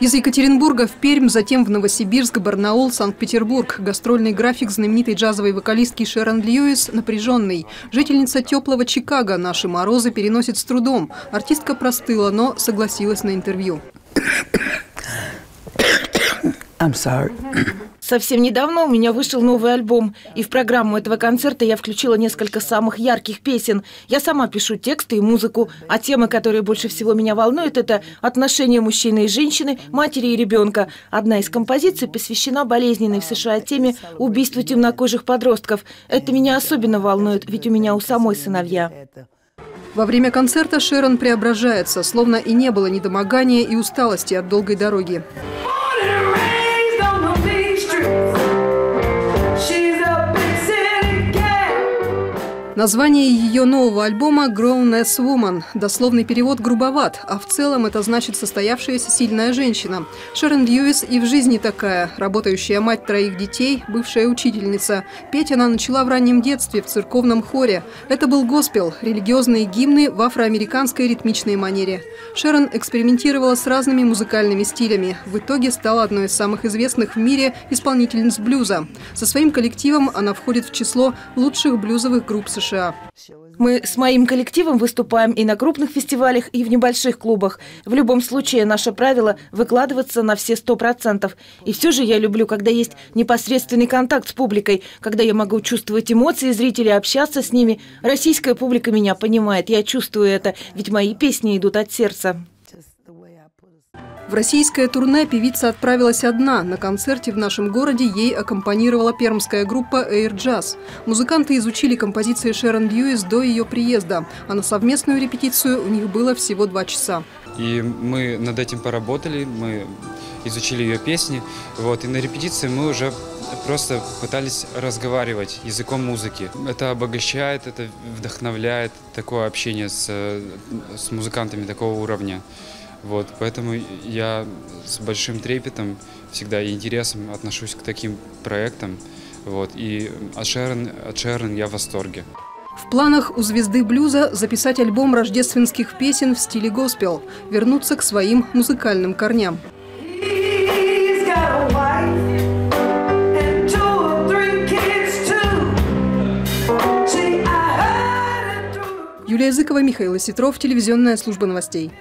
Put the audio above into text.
Из Екатеринбурга в Пермь, затем в Новосибирск, Барнаул, Санкт-Петербург. Гастрольный график знаменитой джазовой вокалистки Шэрон Льюис напряженный. Жительница теплого Чикаго наши морозы переносит с трудом. Артистка простыла, но согласилась на интервью. Совсем недавно у меня вышел новый альбом, и в программу этого концерта я включила несколько самых ярких песен. Я сама пишу тексты и музыку, а темы, которые больше всего меня волнуют, это отношения мужчины и женщины, матери и ребенка. Одна из композиций посвящена болезненной в США теме убийства темнокожих подростков. Это меня особенно волнует, ведь у меня у самой сыновья. Во время концерта Шэрон преображается, словно и не было недомогания и усталости от долгой дороги. Название ее нового альбома «Growness Woman». Дословный перевод грубоват, а в целом это значит состоявшаяся сильная женщина. Шэрон Льюис и в жизни такая. Работающая мать троих детей, бывшая учительница. Петь она начала в раннем детстве в церковном хоре. Это был госпел, религиозные гимны в афроамериканской ритмичной манере. Шэрон экспериментировала с разными музыкальными стилями. В итоге стала одной из самых известных в мире исполнительниц блюза. Со своим коллективом она входит в число лучших блюзовых групп США. Мы с моим коллективом выступаем и на крупных фестивалях, и в небольших клубах. В любом случае, наше правило – выкладываться на все 100%. И все же я люблю, когда есть непосредственный контакт с публикой, когда я могу чувствовать эмоции зрителей, общаться с ними. Российская публика меня понимает, я чувствую это, ведь мои песни идут от сердца. В российское турне певица отправилась одна. На концерте в нашем городе ей аккомпанировала пермская группа Air Jazz. Музыканты изучили композиции Шэрон Льюис до ее приезда, а на совместную репетицию у них было всего 2 часа. И мы над этим поработали, мы изучили ее песни, вот, и на репетиции мы уже просто пытались разговаривать языком музыки. Это обогащает, это вдохновляет такое общение с музыкантами такого уровня. Вот, поэтому я с большим трепетом всегда и интересом отношусь к таким проектам. Вот, и от Шэрон я в восторге. В планах у звезды блюза записать альбом рождественских песен в стиле госпел, вернуться к своим музыкальным корням. Юлия Языкова, Михаил Осетров, телевизионная служба новостей.